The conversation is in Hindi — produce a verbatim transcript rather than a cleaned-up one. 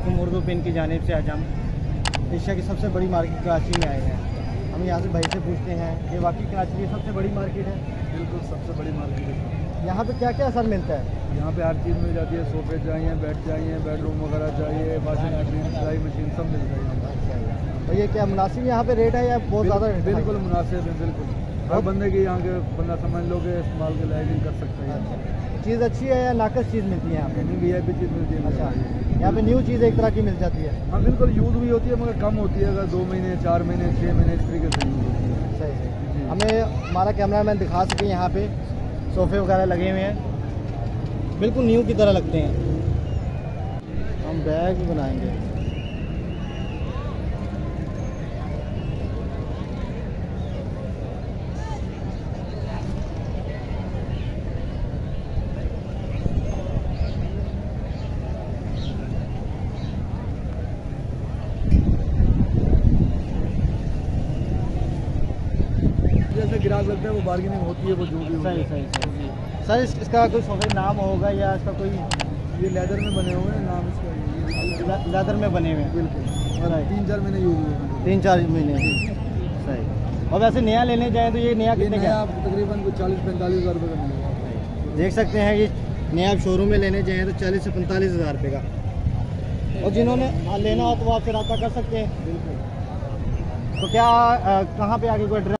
वालेकुम। उर्दू पिन की जानिब से आज हम एशिया की सबसे बड़ी मार्केट कराची में आए हैं। हम यहाँ से भाई से पूछते हैं कि वाकई कराची की सबसे बड़ी मार्केट है। बिल्कुल सबसे बड़ी मार्केट है। यहाँ पे क्या क्या असर मिलता है? यहाँ पे हर चीज़ मिल जाती है, सोफे चाहिए, बेड चाहिए, बेडरूम वगैरह चाहिए, वाशिंग मशीन, सिलाई मशीन सब मिल जाएगी। तो ये क्या मुनासिब यहाँ पे रेट है या बहुत ज़्यादा? बिल्कुल मुनासिब है, बिल्कुल हर बंदे की यहाँ के बंदा समझ लो कि इस्तेमाल के लायक कर सकते हैं। चीज़ अच्छी है या नाकस चीज़ मिलती है यहाँ पे? वी आई पी चीज़ मिलती है। अच्छा, यहाँ पे न्यू चीज़ एक तरह की मिल जाती है। हाँ बिल्कुल, यूज़ भी होती है मगर कम होती है, अगर दो महीने चार महीने छः महीने इस तरीके से यूज़ होती है। सही है। हमें हमारा कैमरा मैन दिखा सके यहाँ पे सोफ़े वगैरह लगे हुए हैं, बिल्कुल न्यू की तरह लगते हैं। हम बैग बनाएँगे। जैसे ग्राहक लगता है वो बार्गेनिंग होती है, वो जो भी। सही सही सही सर। इस, इसका कोई सोफे नाम होगा या इसका कोई? ये लेदर में बने हुए हैं, नाम इसका लेदर में बने हुए हैं। बिल्कुल तीन चार महीने यूज हुए, तीन चार महीने। सही। और वैसे नया लेने जाएँ तो ये नया कितने का? आप तकरीबन को चालीस पैंतालीस हज़ार रुपये का मिलेगा। देख सकते हैं, ये नया आप शोरूम में लेने जाएँ तो चालीस से पैंतालीस हज़ार रुपये का। और जिन्होंने लेना हो तो वो आपसे रब्ता कर सकते हैं। बिल्कुल। तो क्या कहाँ पर आगे कोई